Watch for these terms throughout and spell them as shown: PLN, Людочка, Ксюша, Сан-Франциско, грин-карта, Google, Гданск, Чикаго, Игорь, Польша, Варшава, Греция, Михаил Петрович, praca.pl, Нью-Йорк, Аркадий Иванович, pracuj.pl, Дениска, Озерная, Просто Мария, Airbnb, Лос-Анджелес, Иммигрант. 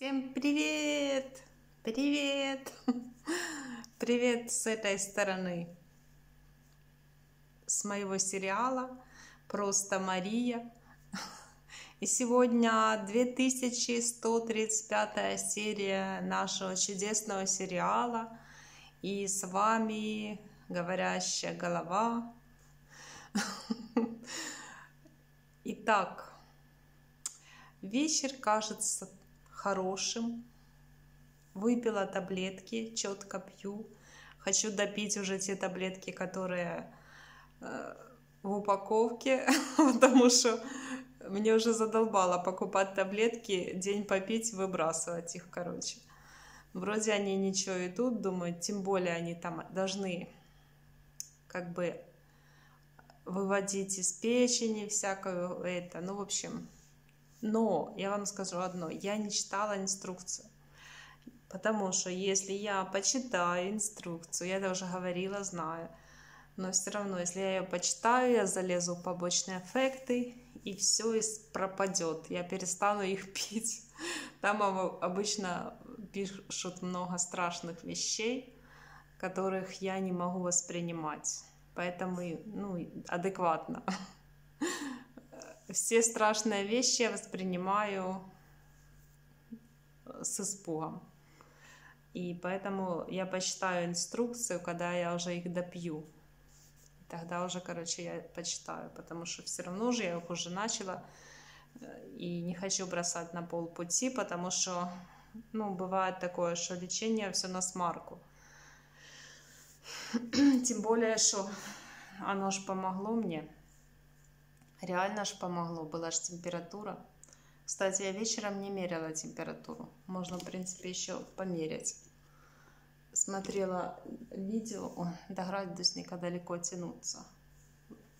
Всем привет! Привет! Привет с этой стороны, с моего сериала «Просто Мария». И сегодня 2135 серия нашего чудесного сериала. И с вами говорящая голова. Итак, вечер кажется хорошим. Выпила таблетки, четко пью. Хочу допить уже те таблетки, которые в упаковке, потому что мне уже задолбало покупать таблетки, день попить, выбрасывать их, короче. Вроде они ничего идут, думаю, тем более они там должны как бы выводить из печени всякое это, ну, в общем. Но я вам скажу одно, я не читала инструкцию, потому что если я почитаю инструкцию, я даже говорила, знаю, но все равно, если я ее почитаю, я залезу в побочные эффекты, и все пропадет, я перестану их пить. Там обычно пишут много страшных вещей, которых я не могу воспринимать, поэтому, ну, адекватно. Все страшные вещи я воспринимаю с испугом. И поэтому я почитаю инструкцию, когда я уже их допью. Тогда уже, короче, я почитаю, потому что все равно же я их уже начала. И не хочу бросать на полпути, потому что, ну, бывает такое, что лечение все на смарку. Тем более, что оно же помогло мне. Реально ж помогло, была же температура. Кстати, я вечером не меряла температуру. Можно, в принципе, еще померять. Смотрела видео. О, до градусника далеко тянуться.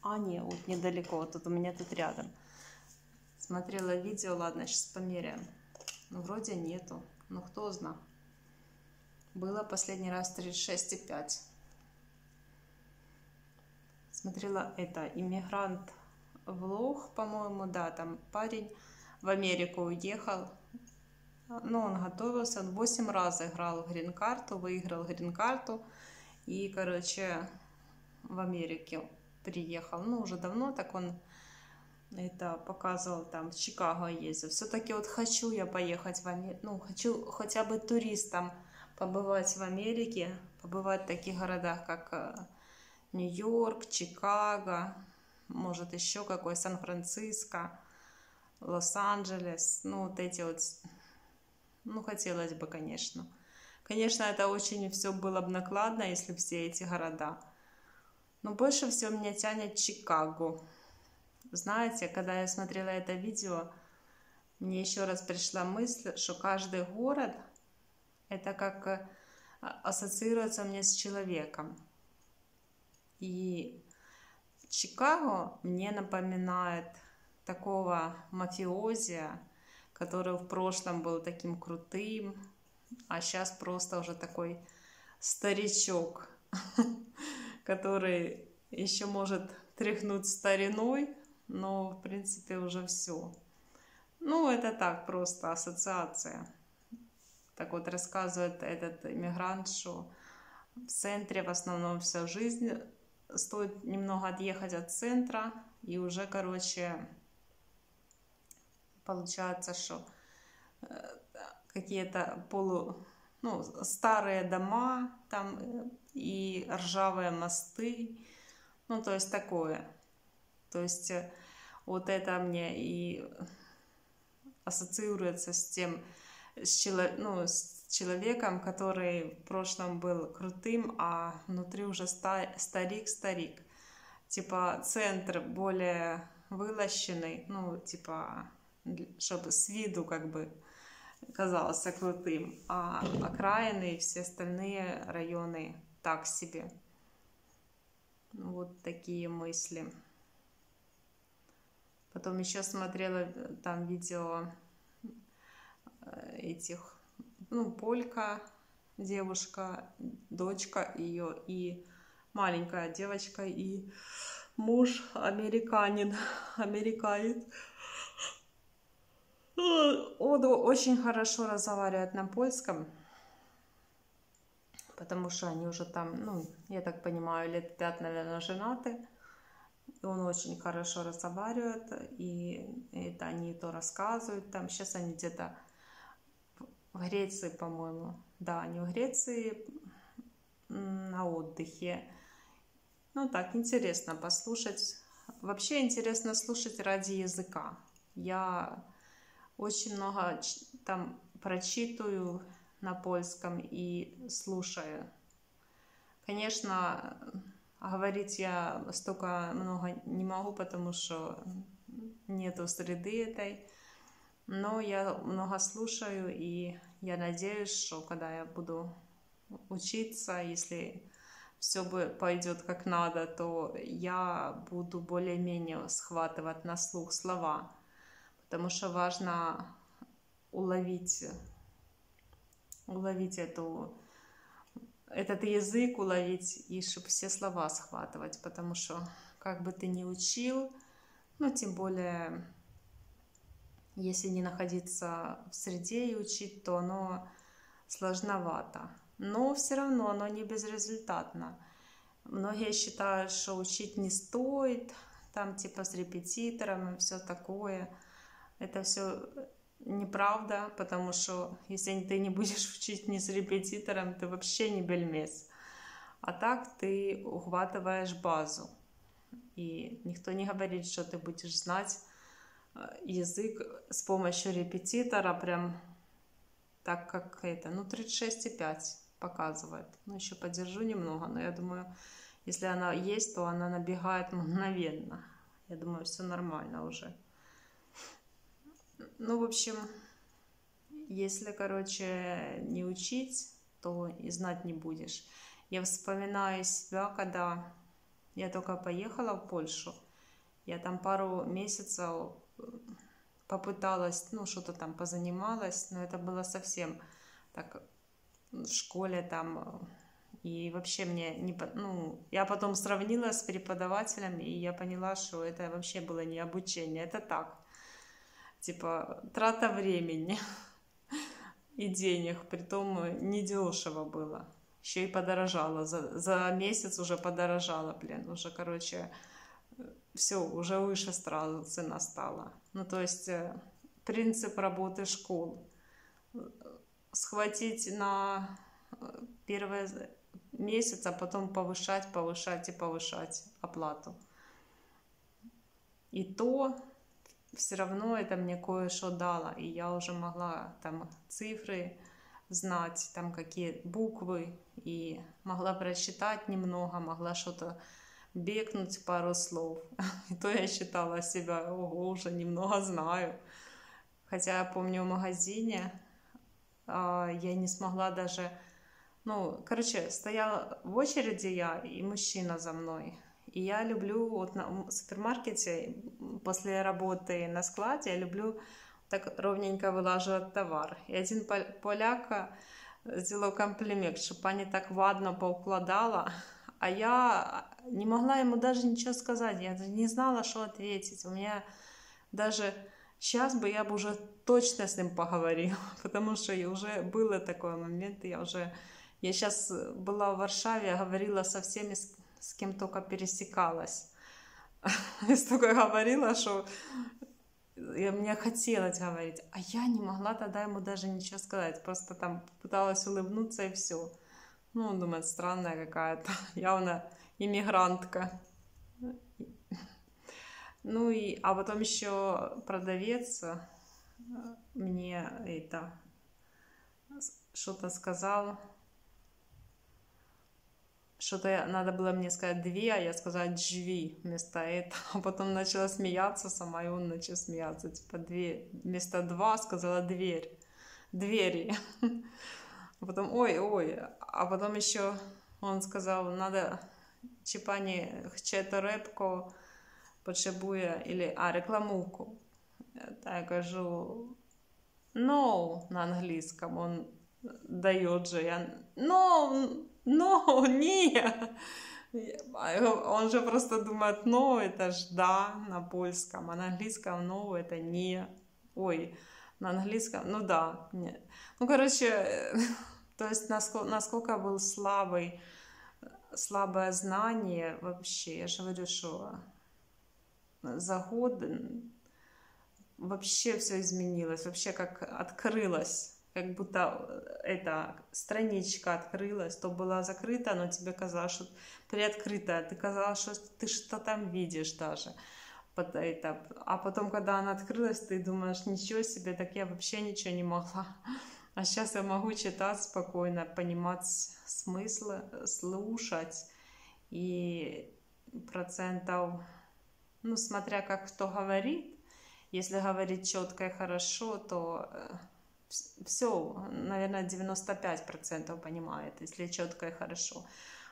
А, нет, вот недалеко. Тут у меня тут рядом. Смотрела видео. Ладно, сейчас померяем. Ну, вроде нету. Ну, кто знает. Было последний раз 36,5. Смотрела это. Иммигрант. Влог, по-моему, да, там парень в Америку уехал, но он готовился, он 8 раз играл в грин-карту, выиграл грин-карту и, короче, в Америке приехал, ну, уже давно, так он это показывал, там, в Чикаго ездил, все-таки вот хочу я поехать в Америку, ну, хочу хотя бы туристом побывать в Америке, побывать в таких городах, как Нью-Йорк, Чикаго, может, еще какой, Сан-Франциско, Лос-Анджелес, ну, вот эти вот, ну, хотелось бы, конечно. Конечно, это очень все было бы накладно, если все эти города. Но больше всего меня тянет Чикаго. Знаете, когда я смотрела это видео, мне еще раз пришла мысль, что каждый город, это как ассоциируется мне с человеком. И Чикаго мне напоминает такого мафиози, который в прошлом был таким крутым, а сейчас просто уже такой старичок, который еще может тряхнуть стариной, но в принципе уже все. Ну, это так, просто ассоциация. Так вот рассказывает этот иммигрант, что в центре в основном вся жизнь. Стоит немного отъехать от центра, и уже, короче, получается, что какие-то ну, старые дома там и ржавые мосты, ну, то есть такое. То есть вот это мне и ассоциируется с тем, ну, с человеком, который в прошлом был крутым, а внутри уже старик-старик. Типа центр более вылощенный, ну, типа, чтобы с виду как бы казался крутым, а окраины и все остальные районы так себе. Вот такие мысли. Потом еще смотрела там видео этих, ну, полька, девушка, дочка ее и маленькая девочка, и муж американец. Оду очень хорошо разговаривает на польском, потому что они уже там, ну, я так понимаю, лет 5, наверное, женаты. Он очень хорошо разговаривает, и это они то рассказывают. Там сейчас они где-то в Греции, по-моему. Да, они в Греции на отдыхе. Ну так, интересно послушать. Вообще интересно слушать ради языка. Я очень много там прочитываю на польском и слушаю. Конечно, говорить я столько много не могу, потому что нету среды этой. Но я много слушаю, и я надеюсь, что когда я буду учиться, если все пойдет как надо, то я буду более-менее схватывать на слух слова, потому что важно уловить этот язык, уловить, и чтобы все слова схватывать, потому что как бы ты ни учил, ну, тем более, если не находиться в среде и учить, то оно сложновато. Но все равно оно не безрезультатно. Многие считают, что учить не стоит, там типа с репетитором и все такое. Это все неправда, потому что если ты не будешь учить не с репетитором, ты вообще не бельмес. А так ты ухватываешь базу. И никто не говорит, что ты будешь знать язык с помощью репетитора прям так, как это. Ну, 36,5 показывает. Ну, еще подержу немного, но я думаю, если она есть, то она набегает мгновенно. Я думаю, все нормально уже. Ну, в общем, если, короче, не учить, то и знать не будешь. Я вспоминаю себя, когда я только поехала в Польшу. Я там пару месяцев попыталась, ну, что-то там позанималась, но это было совсем так в школе там. И вообще мне не... Ну, я потом сравнила с преподавателем, и я поняла, что это вообще было не обучение, это так. Типа трата времени и денег, притом недешево было. Еще и подорожало, за месяц уже подорожало, блин, уже, короче, все, уже выше сразу цена стала. Ну, то есть принцип работы школ. Схватить на первый месяц, а потом повышать, повышать и повышать оплату. И то... Все равно это мне кое-что дало, и я уже могла там цифры знать, там какие буквы, и могла прочитать немного, могла что-то бекнуть, пару слов. И то я считала себя, ого, уже немного знаю. Хотя я помню в магазине, я не смогла даже... Ну, короче, стояла в очереди я и мужчина за мной. И я люблю вот в супермаркете после работы на складе, я люблю так ровненько вылаживать товар. И один поляк сделал комплимент, что пані так ладно поукладала, а я не могла ему даже ничего сказать, я не знала, что ответить. У меня даже сейчас бы я бы уже точно с ним поговорила, потому что уже был такой момент, я сейчас была в Варшаве, говорила со всеми, с кем только пересекалась. Я столько говорила, что мне хотелось говорить, а я не могла тогда ему даже ничего сказать, просто там пыталась улыбнуться и все. Ну, он думает, странная какая-то, явно иммигрантка. Ну и, а потом еще продавец мне это что-то сказал. Что-то надо было мне сказать «две», а я сказала «джви» вместо этого. А потом начала смеяться сама, и он начал смеяться. Типа «две». Вместо «два» сказала «дверь». «Двери». А потом «ой-ой». А потом еще он сказал «надо чи пані хче торепко потребує» или «рекламуку». Я кажу «no» на английском. Он дает же. Я «no». «Но, не!» Он же просто думает, «но» — это ж «да» на польском, а на английском «но» — это «не». Ой, на английском, ну да, нет. Ну, короче, то есть насколько был слабое знание вообще, я же говорю, что за год вообще все изменилось, вообще как открылось, как будто эта страничка открылась, то была закрыта, но тебе казалось, что приоткрытая, ты казалось, что ты что-то там видишь даже. А потом, когда она открылась, ты думаешь, ничего себе, так я вообще ничего не могла. А сейчас я могу читать спокойно, понимать смыслы, слушать. И процентов, ну, смотря как кто говорит, если говорить четко и хорошо, то все, наверное, 95% понимает, если четко и хорошо.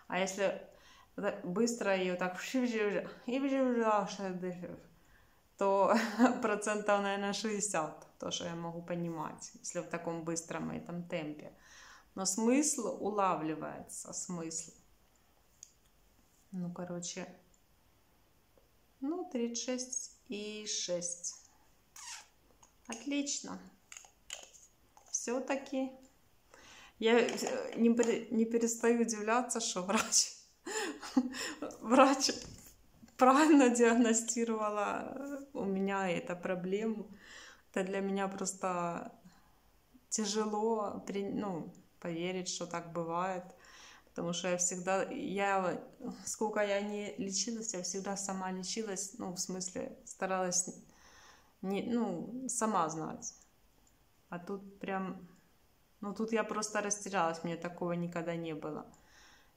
А если быстро ее так, то процентов, наверное, 60, то, что я могу понимать, если в таком быстром этом темпе. Но смысл улавливается, смысл. Ну, короче, ну, 36,6. Отлично. Все-таки я не перестаю удивляться, что врач правильно диагностировала у меня эту проблему. Это для меня просто тяжело поверить, что так бывает. Потому что я всегда, сколько я не лечилась, я всегда сама лечилась, ну, в смысле, старалась сама знать. А тут прям, ну, тут я просто растерялась, мне такого никогда не было.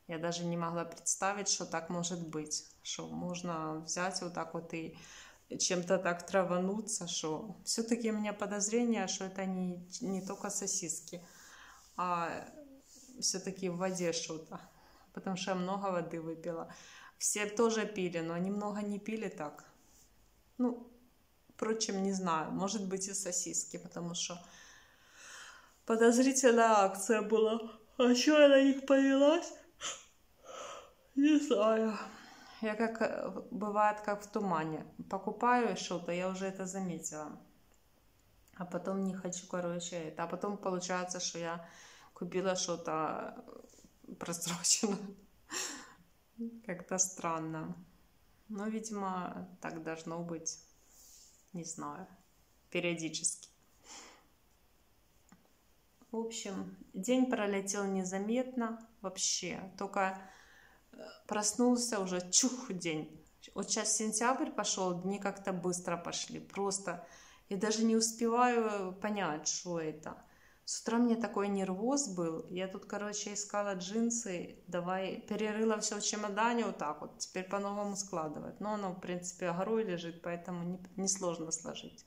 Я даже не могла представить, что так может быть, что можно взять вот так вот и чем-то так травануться, что все-таки у меня подозрение, что это не только сосиски, а все-таки в воде что-то, потому что я много воды выпила. Все тоже пили, но они много не пили так. Ну, впрочем, не знаю, может быть и сосиски, потому что подозрительная акция была. А что я на них повелась? Не знаю. Я бывает как в тумане. Покупаю что-то, я уже это заметила. А потом не хочу, короче, это. А потом получается, что я купила что-то просрочено. Как-то странно. Но, видимо, так должно быть. Не знаю. Периодически. В общем, день пролетел незаметно вообще. Только проснулся уже, чух, день. Вот сейчас сентябрь пошел, дни как-то быстро пошли. Просто я даже не успеваю понять, что это. С утра мне такой нервоз был. Я тут, короче, искала джинсы. Давай, перерыла все в чемодане вот так вот. Теперь по-новому складывать. Но оно, в принципе, горой лежит, поэтому несложно сложить.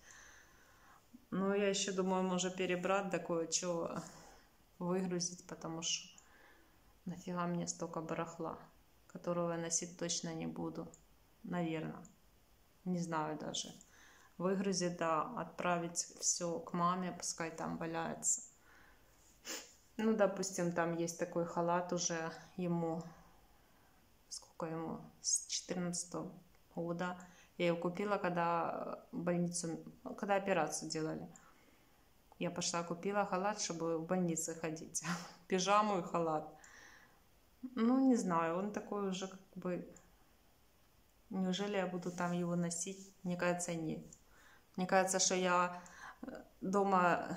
Но я еще думаю, можно перебрать, да кое-что выгрузить, потому что нафига мне столько барахла, которого я носить точно не буду, наверное, не знаю даже. Выгрузить, да, отправить все к маме, пускай там валяется. Ну, допустим, там есть такой халат уже ему, сколько ему, с 14-го года. Я его купила, когда операцию делали. Я пошла, купила халат, чтобы в больнице ходить, пижаму и халат. Ну, не знаю, он такой уже как бы... Неужели я буду там его носить? Мне кажется, нет. Мне кажется, что я дома...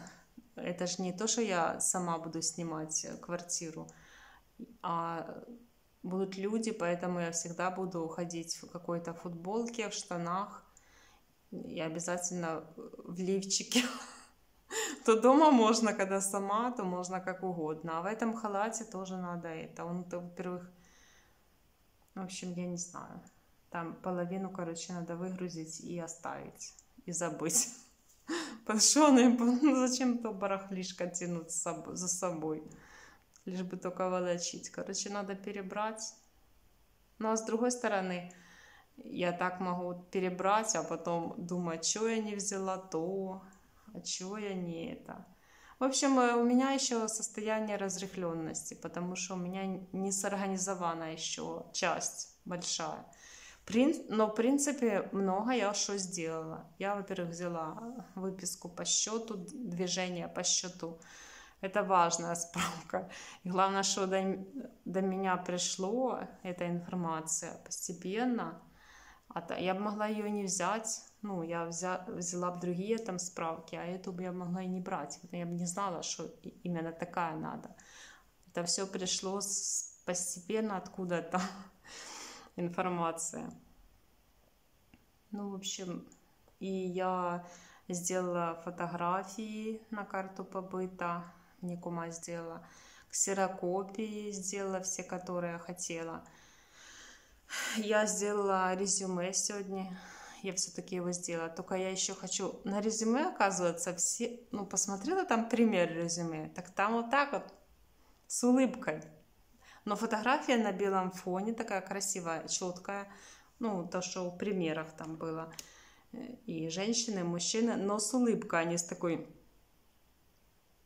Это же не то, что я сама буду снимать квартиру, а будут люди, поэтому я всегда буду ходить в какой-то футболке, в штанах и обязательно в лифчике. То дома можно, когда сама, то можно как угодно. А в этом халате тоже надо это. Он-то, во-первых... В общем, я не знаю. Там половину, короче, надо выгрузить и оставить. И забыть. Потому что зачем то барахлишко тянуть за собой. Лишь бы только волочить. Короче, надо перебрать. Ну, а с другой стороны, я так могу перебрать, а потом думать, что я не взяла то... А чего я не это? В общем, у меня еще состояние разрыхленности, потому что у меня не сорганизована еще часть большая. Но, в принципе, много я что сделала. Я, во-первых, взяла выписку по счету, движение по счету. Это важная справка. И главное, что до меня пришло эта информация постепенно. Я бы могла ее не взять. Ну, я взяла бы другие там справки, а эту бы я могла и не брать. Я бы не знала, что именно такая надо. Это все пришло постепенно откуда-то. Информация. Ну, в общем, и я сделала фотографии на карту побыта, мне кума сделала, ксерокопии сделала все, которые я хотела. Я сделала резюме сегодня, я все-таки его сделала, только я еще хочу, на резюме, оказывается, все, ну, посмотрела там пример резюме, так там вот так вот, с улыбкой. Но фотография на белом фоне такая красивая, четкая. Ну, то, что в примерах там было. И женщины, и мужчины. Но с улыбкой, а не с такой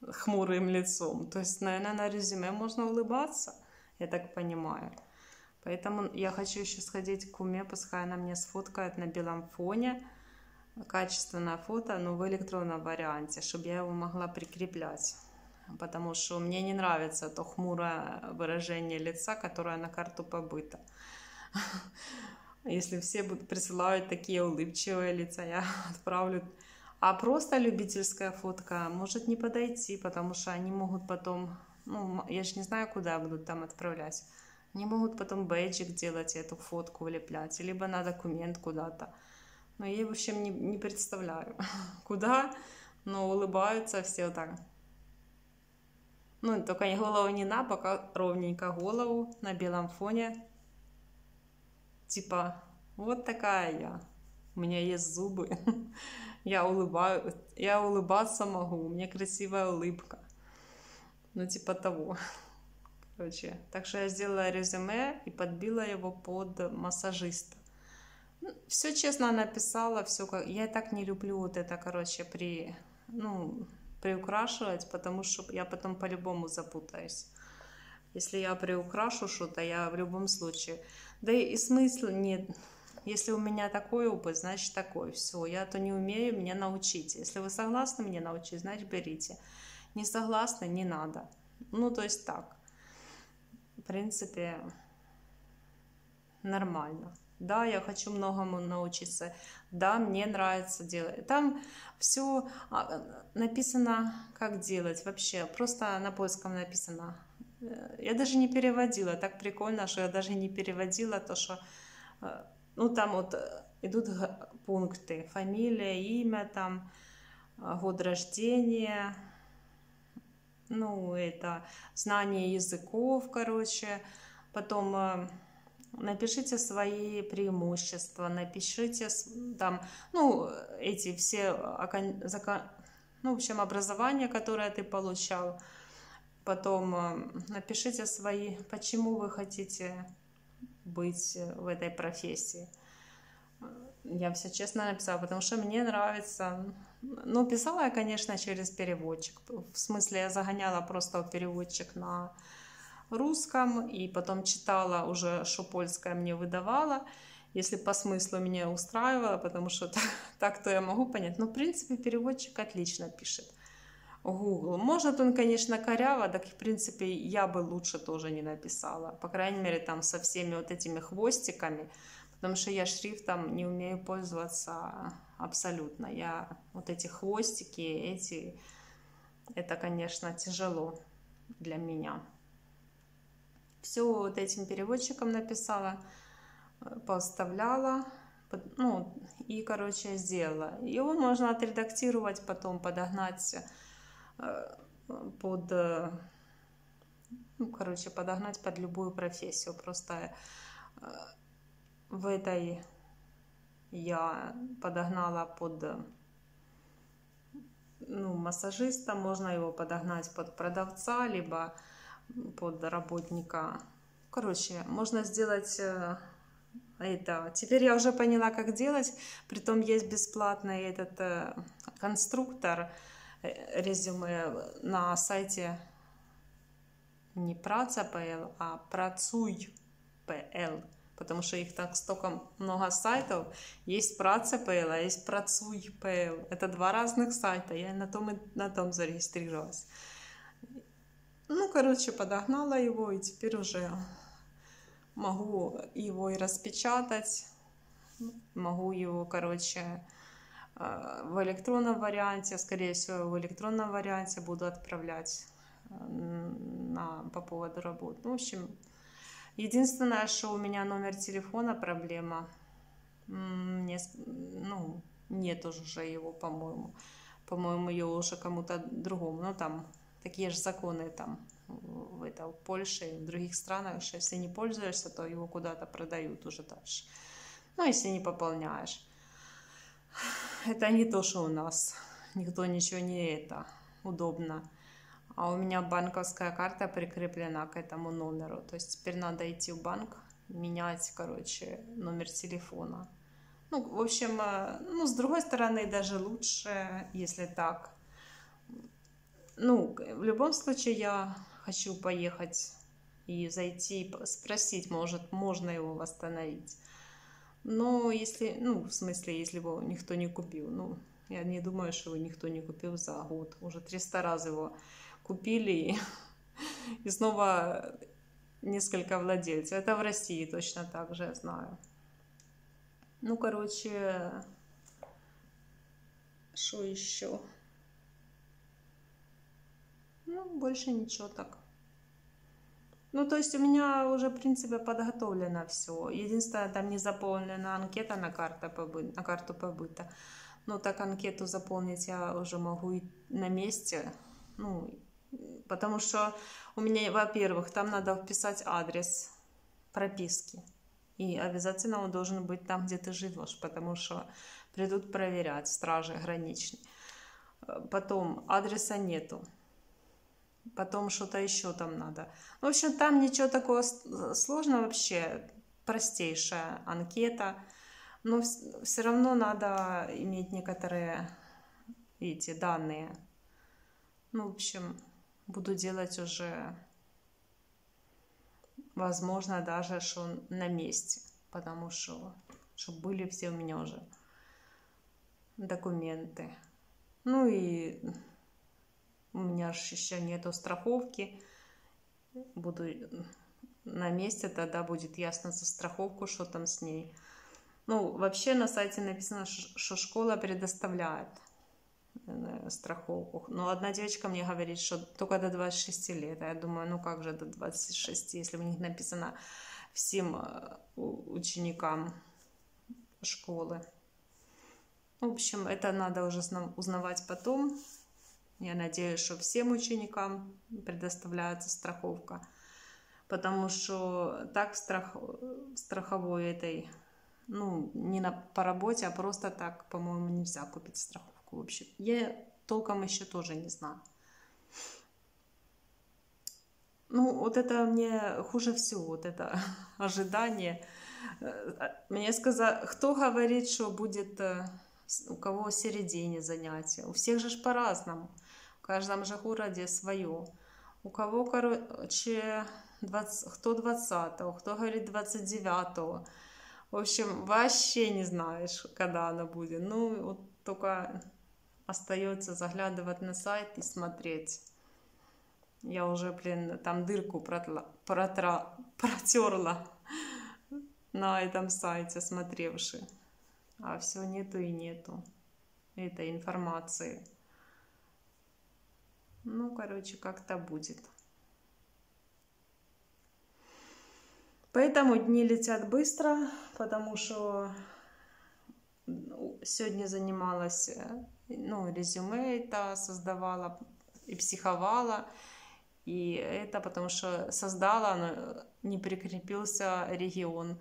хмурым лицом. То есть, наверное, на резюме можно улыбаться. Я так понимаю. Поэтому я хочу еще сходить к уме. Пускай она мне сфоткает на белом фоне. Качественное фото, но в электронном варианте. Чтобы я его могла прикреплять. Потому что мне не нравится то хмурое выражение лица, которое на карту побыта. Если все будут присылать такие улыбчивые лица, я отправлю. А просто любительская фотка может не подойти, потому что они могут потом... Ну, я же не знаю, куда будут там отправлять. Они могут потом бейджик делать, эту фотку влеплять, либо на документ куда-то. Но я, в общем, не представляю, куда, но улыбаются все вот так. Ну, только голову не на, пока ровненько голову на белом фоне. Типа, вот такая я. У меня есть зубы. Я улыбаться могу. У меня красивая улыбка. Ну, типа того. Короче, так что я сделала резюме и подбила его под массажиста. Все честно написала, все как... Я и так не люблю вот это, короче, приукрашивать, потому что я потом по-любому запутаюсь. Если я приукрашу что-то, я в любом случае... Да и смысла нет. Если у меня такой опыт, значит такой. Все, я то не умею, меня научите. Если вы согласны меня научить, значит берите. Не согласны, не надо. Ну, то есть так. В принципе, нормально. Да, я хочу многому научиться. Да, мне нравится делать. Там все написано, как делать вообще. Просто на польском написано. Я даже не переводила. Так прикольно, что я даже не переводила то, что... Ну, там вот идут пункты. Фамилия, имя, там, год рождения. Ну, это знание языков, короче. Потом... Напишите свои преимущества, напишите там, ну, эти все, ну, в общем, образование, которое ты получал. Потом напишите свои, почему вы хотите быть в этой профессии. Я все честно написала, потому что мне нравится. Ну, писала я, конечно, через переводчик. В смысле, я загоняла просто переводчик на... русском, и потом читала уже, что польское мне выдавала, если по смыслу меня устраивало, потому что так-то я могу понять. Но, в принципе, переводчик отлично пишет. Google. Может, он, конечно, коряво, так, в принципе, я бы лучше тоже не написала. По крайней мере, там со всеми вот этими хвостиками, потому что я шрифтом не умею пользоваться абсолютно. Я вот эти хвостики, это, конечно, тяжело для меня. Все вот этим переводчиком написала, поставляла, ну, и, короче, сделала. Его можно отредактировать потом, подогнать под, ну, короче, подогнать под любую профессию. Просто в этой я подогнала под, ну, массажиста, можно его подогнать под продавца, либо... под работника. Короче, можно сделать это. Теперь я уже поняла, как делать. Притом есть бесплатный этот конструктор резюме на сайте не praca.pl, а pracuj.pl. потому что их так столько много сайтов. Есть praca.pl, а есть pracuj.pl. Это два разных сайта, я на том зарегистрировалась. Ну, короче, подогнала его, и теперь уже могу его и распечатать. Могу его, короче, в электронном варианте, скорее всего, в электронном варианте буду отправлять по поводу работы. В общем, единственное, что у меня номер телефона проблема. Нет уже его, по-моему. По-моему, его уже кому-то другому. Но там такие же законы там в Польше и в других странах, что если не пользуешься, то его куда-то продают уже дальше. Ну, если не пополняешь. Это не то, что у нас. Никто ничего не это. Удобно. А у меня банковская карта прикреплена к этому номеру. То есть теперь надо идти в банк, менять, короче, номер телефона. Ну, в общем, с другой стороны, даже лучше, если так. Ну, в любом случае, я хочу поехать и зайти, и спросить, может, можно его восстановить. Но если, если его никто не купил. Я не думаю, что его никто не купил за год. Уже 300 раз его купили, и снова несколько владельцев. Это в России точно так же, я знаю. Ну, короче, что еще? Больше ничего так. То есть у меня уже, в принципе, подготовлено все. Единственное, там не заполнена анкета на карту побыта. Но так анкету заполнить я уже могу и на месте. Потому что у меня, во-первых, там надо вписать адрес прописки. И обязательно он должен быть там, где ты живешь, потому что придут проверять стражи граничные. Потом адреса нету. Потом что-то еще там надо. В общем, там ничего такого сложного вообще. Простейшая анкета. Но все равно надо иметь некоторые эти данные. В общем, буду делать уже, возможно, даже что на месте. Потому что чтобы были все у меня уже документы. И у меня же еще нету страховки. Буду на месте, тогда будет ясно за страховку, что там с ней. Вообще на сайте написано, что школа предоставляет страховку. Но одна девочка мне говорит, что только до 26 лет. А я думаю, как же до 26, если у них написано всем ученикам школы. В общем, это надо уже узнавать потом. Я надеюсь, что всем ученикам предоставляется страховка. Потому что так страховой этой, не по работе, а просто так, по-моему, нельзя купить страховку. В общем, я толком еще тоже не знаю. Это мне хуже всего, это ожидание. Мне сказали, кто говорит, что будет, у кого в середине занятия. У всех же по-разному. В каждом же городе свое. У кого, короче, кто 20-го, кто говорит 29-го. В общем, вообще не знаешь, когда она будет. Только остается заглядывать на сайт и смотреть. Я уже, там дырку протерла на этом сайте, смотревши. А все нету и нету этой информации. Короче, как-то будет. Поэтому дни летят быстро, потому что сегодня занималась, резюме это создавала и психовала. И это потому что создала, но не прикрепился регион.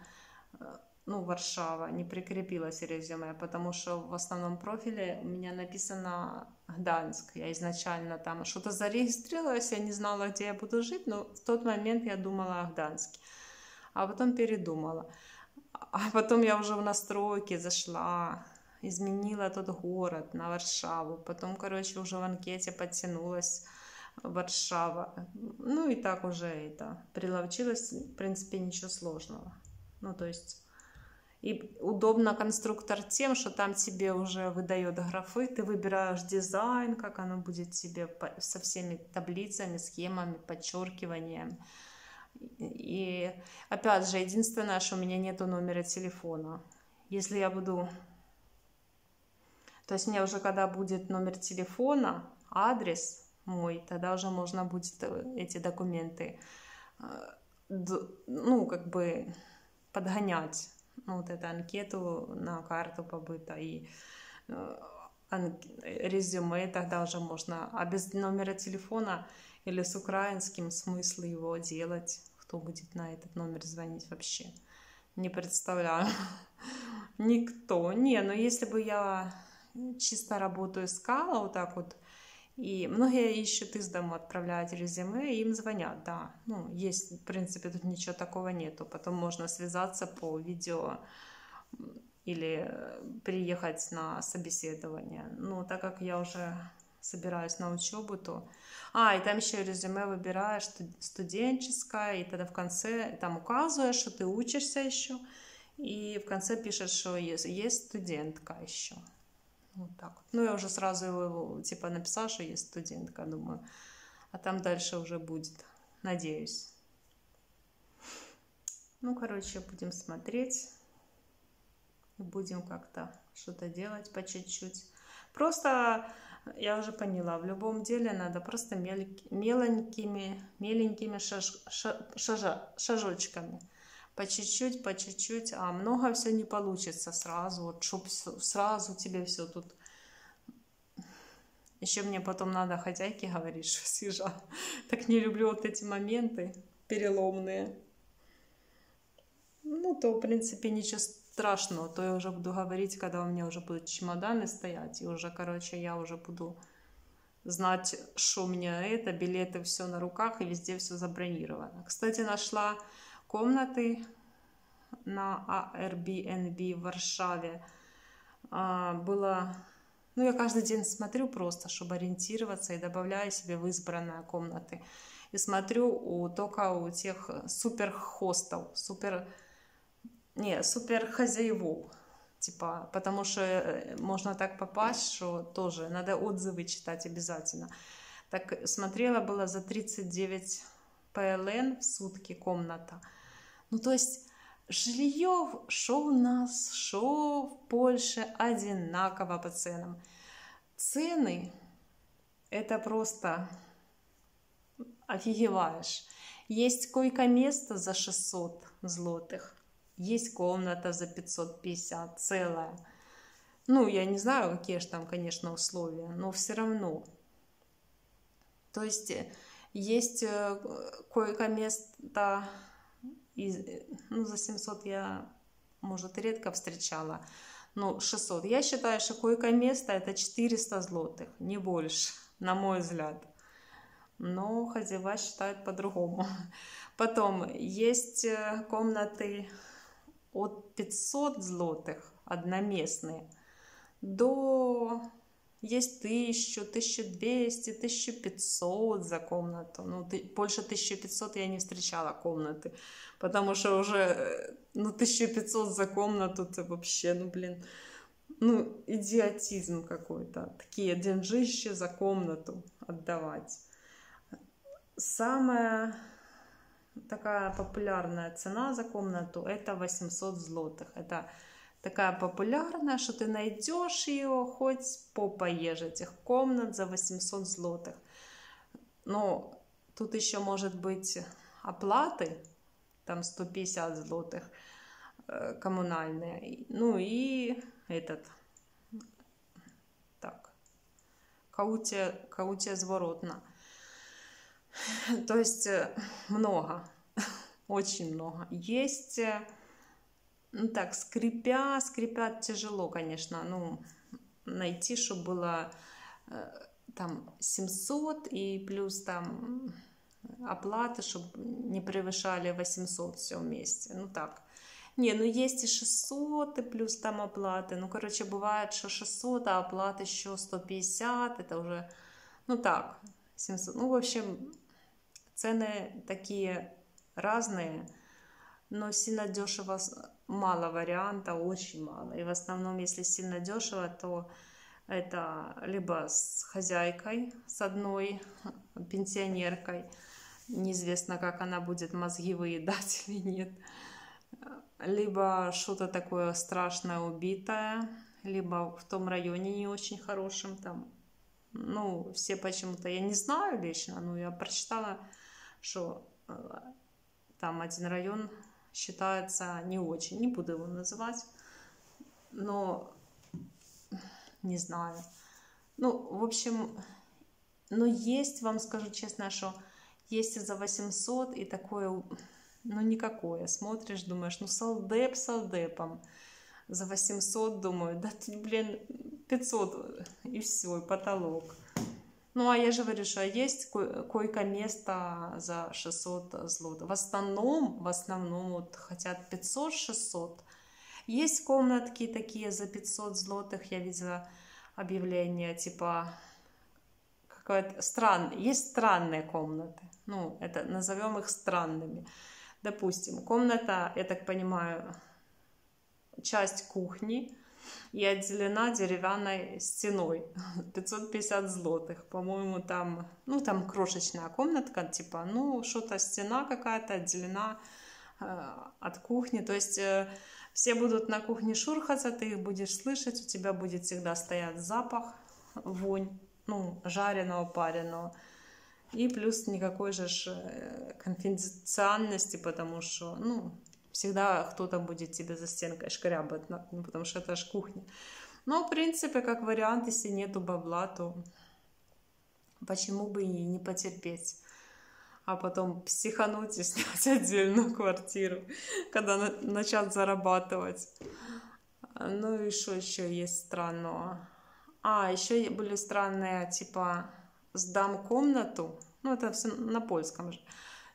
Варшава, не прикрепилась резюме, потому что в основном профиле у меня написано Гданск. Я изначально там что-то зарегистрировалась, я не знала, где я буду жить, но в тот момент я думала о Гданске. А потом передумала. А потом я уже в настройки зашла, изменила тот город на Варшаву. Потом, короче, уже в анкете подтянулась Варшава. И так уже приловчилась, в принципе, ничего сложного. Ну, то есть... И удобно конструктор тем, что там тебе уже выдает графы, ты выбираешь дизайн, как оно будет тебе со всеми таблицами, схемами, подчеркиванием. И опять же, единственное, что у меня нету номера телефона. Если я буду... То есть у меня уже когда будет номер телефона, адрес мой, тогда уже можно будет эти документы, ну, как бы подгонять. Вот эту анкету на карту побыта и резюме, тогда уже можно. А без номера телефона или с украинским смысл его делать? Кто будет на этот номер звонить вообще? Не представляю. Никто. Не, но если бы я чисто работу искала вот так вот, и многие ищут из дома, отправляют резюме, и им звонят, да. Ну, есть, в принципе, тут ничего такого нету. Потом можно связаться по видео или приехать на собеседование. Ну, так как я уже собираюсь на учебу, то... А, и там еще резюме выбираешь студенческое, и тогда в конце там указываешь, что ты учишься еще, и в конце пишешь, что есть студентка еще. Вот так. Ну, я уже сразу его, типа, написала, что есть студентка, думаю. А там дальше уже будет, надеюсь. Ну, короче, будем смотреть. Будем как-то что-то делать по чуть-чуть. Просто, я уже поняла, в любом деле надо просто меленькими шажочками. По чуть-чуть, а много все не получится сразу, вот, чтоб сразу тебе все тут. Еще мне потом надо хозяйке говорить, что съезжаю. Так не люблю вот эти моменты переломные. Ну, то, в принципе, ничего страшного, то я уже буду говорить, когда у меня уже будут чемоданы стоять, и уже, короче, я уже буду знать, что у меня это, билеты все на руках, и везде все забронировано. Кстати, нашла комнаты на Airbnb в Варшаве. Было... Ну, я каждый день смотрю просто, чтобы ориентироваться, и добавляю себе в избранные комнаты. И смотрю только у тех супер-хостов, супер-хозяевов. Типа, потому что можно так попасть, что тоже надо отзывы читать обязательно. Так смотрела, было за 39 PLN в сутки комната. Ну, то есть жилье, шо у нас, шо в Польше, одинаково по ценам. Цены, это просто офигеваешь. Есть койко-место за 600 злотых, есть комната за 550 целая. Ну, я не знаю, какие же там, конечно, условия, но все равно. То есть есть койко-место, ну, за 700 я, может, редко встречала, но 600. Я считаю, что койко-место это 400 злотых, не больше, на мой взгляд. Но хозяева считают по-другому. Потом есть комнаты от 500 злотых, одноместные, до... Есть 1000, 1200, 1500 за комнату. Ну, больше 1500 я не встречала комнаты. Потому что уже, ну, 1500 за комнату, это вообще, ну, блин, ну, идиотизм какой-то. Такие деньжища за комнату отдавать. Самая такая популярная цена за комнату это 800 злотых. Это такая популярная, что ты найдешь ее хоть попоешь этих комнат за 800 злотых. Но тут еще может быть оплаты, там 150 злотых коммунальные. Ну и этот, так, кауция зворотна. То есть много, очень много. Есть... Ну так, скрипя тяжело, конечно, ну, найти, чтобы было там 700 и плюс там оплаты, чтобы не превышали 800 все вместе, ну так. Не, ну есть и 600 и плюс там оплаты, ну короче, бывает, что 600, а оплаты еще 150, это уже, ну так, 700, ну в общем, цены такие разные. но сильно дешево мало вариантов, очень мало. И в основном, если сильно дешево, то это либо с хозяйкой, с одной пенсионеркой, неизвестно, как она будет мозги выедать или нет, либо что-то такое страшное, убитое, либо в том районе не очень хорошем, там, ну, все почему-то, я не знаю лично, но я прочитала, что там один район считается не очень, не буду его называть, но не знаю. Ну, в общем, но есть, вам скажу честно, что есть и за 800, и такое, ну, никакое. Смотришь, думаешь, ну, солдеп солдепом. За 800, думаю, да тут, блин, 500, и все, и потолок. Ну, а я же говорю, что есть койко-место за 600 злот. В основном вот хотят 500-600. Есть комнатки такие за 500 злотых, я видела объявление, типа, какая-то странная, есть странные комнаты, ну, это, назовем их странными. Допустим, комната, я так понимаю, часть кухни и отделена деревянной стеной, 550 злотых, по-моему, там, ну, там крошечная комнатка, типа, ну, что-то, стена какая-то отделена от кухни, то есть все будут на кухне шурхаться, ты их будешь слышать, у тебя будет всегда стоять запах, вонь, ну, жареного, пареного, и плюс никакой же конфиденциальности, потому что, ну, всегда кто-то будет тебе за стенкой шкрябать, ну, потому что это ж кухня. Но, в принципе, как вариант, если нету бабла, то почему бы и не потерпеть, а потом психануть и снять отдельную квартиру, когда начать зарабатывать. Ну и что еще есть странного? А, еще были странные, типа, сдам комнату, ну это все на польском же,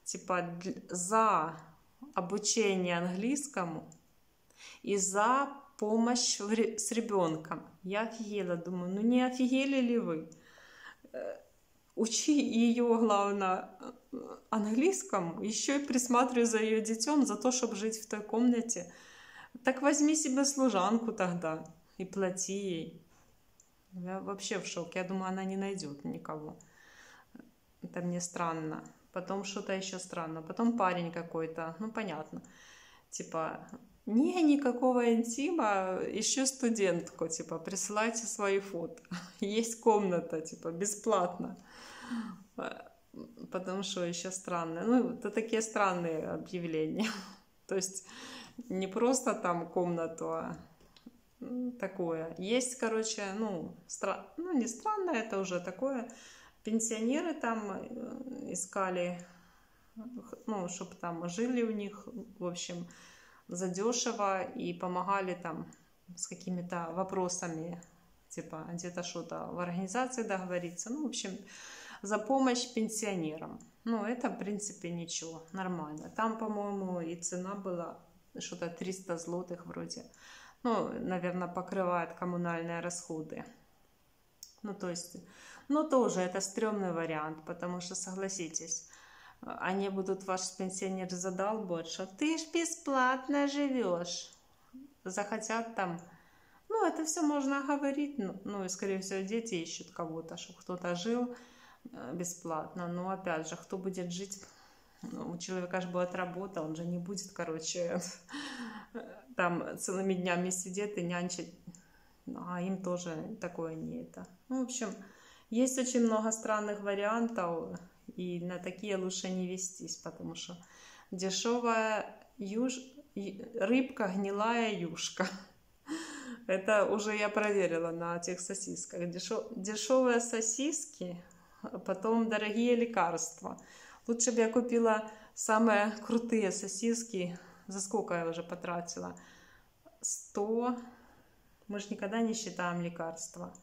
типа, за обучение английскому и за помощь с ребенком. Я офигела, думаю, ну не офигели ли вы? Учи ее, главное, английскому, еще и присматривай за ее детем, за то, чтобы жить в той комнате. Так возьми себе служанку тогда и плати ей. Я вообще в шоке. Я думаю, она не найдет никого. Это мне странно. Потом что-то еще странно. Потом парень какой-то, ну понятно. Типа, не, никакого интима, ищу студентку, типа, присылайте свои фото. Есть комната, типа, бесплатно. Потому что еще странное. Ну, это такие странные объявления. То есть не просто там комнату, а такое. Есть, короче, ну, ну не странное, это уже такое. Пенсионеры там искали, ну, чтобы там жили у них, в общем, задешево и помогали там с какими-то вопросами, типа, где-то что-то в организации договориться. Ну, в общем, за помощь пенсионерам. Ну, это, в принципе, ничего, нормально. Там, по-моему, и цена была что-то 300 злотых вроде. Ну, наверное, покрывает коммунальные расходы. Ну, то есть, ну, тоже это стрёмный вариант, потому что, согласитесь, они будут, ваш пенсионер задолбать, что ты ж бесплатно живешь. Захотят там, ну, это все можно говорить, ну, и, скорее всего, дети ищут кого-то, чтобы кто-то жил бесплатно. Но, опять же, кто будет жить, у человека же будет работа, он же не будет, короче, там целыми днями сидит и нянчить, а им тоже такое не это. Ну, в общем, есть очень много странных вариантов, и на такие лучше не вестись, потому что дешевая рыбка, гнилая юшка. Это уже я проверила на тех сосисках. Дешевые сосиски, потом дорогие лекарства. Лучше бы я купила самые крутые сосиски. За сколько я уже потратила? 100. Мы же никогда не считаем лекарства.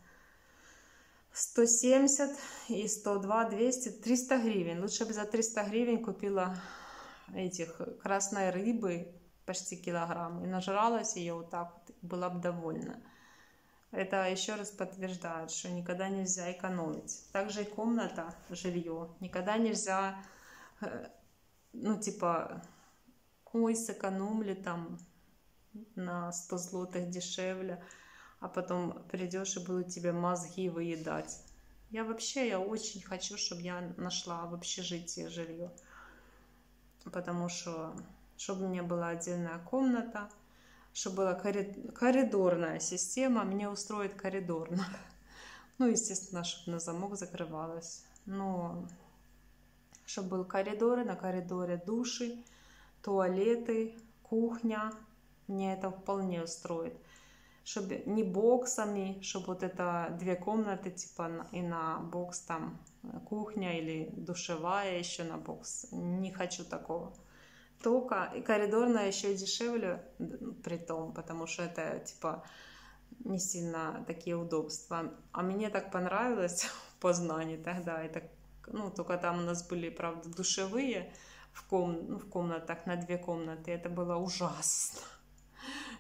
170 и 102, 200, 300 гривен. Лучше бы за 300 гривен купила этих красной рыбы почти килограмм. И нажралась ее вот так вот. Была бы довольна. Это еще раз подтверждает, что никогда нельзя экономить. Также и комната, жилье. Никогда нельзя, ну типа, ой, сэкономлю там на 100 злотых дешевле, а потом придешь и будут тебе мозги выедать. Я очень хочу, чтобы я нашла в общежитии жилье, потому что, чтобы у меня была отдельная комната, чтобы была коридорная система, мне устроит коридорно. Ну, естественно, чтобы на замок закрывалось, но чтобы был коридор, на коридоре души, туалеты, кухня, мне это вполне устроит. Чтобы не боксами, чтобы вот это две комнаты, типа и на бокс там кухня или душевая еще на бокс. Не хочу такого. Только и коридорная еще и дешевле, при том, потому что это типа не сильно такие удобства. А мне так понравилось в Познани тогда. Это, ну, только там у нас были, правда, душевые в комнатах, на две комнаты. Это было ужасно.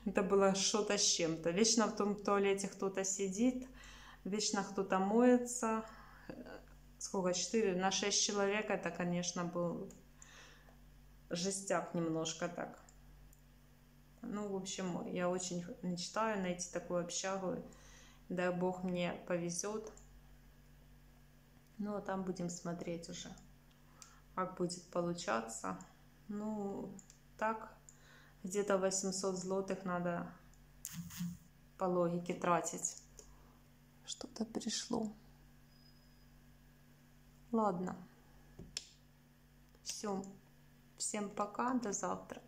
Это было что-то с чем-то. Вечно в том туалете кто-то сидит, вечно кто-то моется. Сколько? 4 на 6 человек. Это, конечно, был жестяк немножко так. Ну, в общем, я очень мечтаю найти такую общагу. Дай бог мне повезет. Ну, а там будем смотреть уже, как будет получаться. Ну, так... Где-то 800 злотых надо по логике тратить. Что-то пришло. Ладно. Все. Всем пока. До завтра.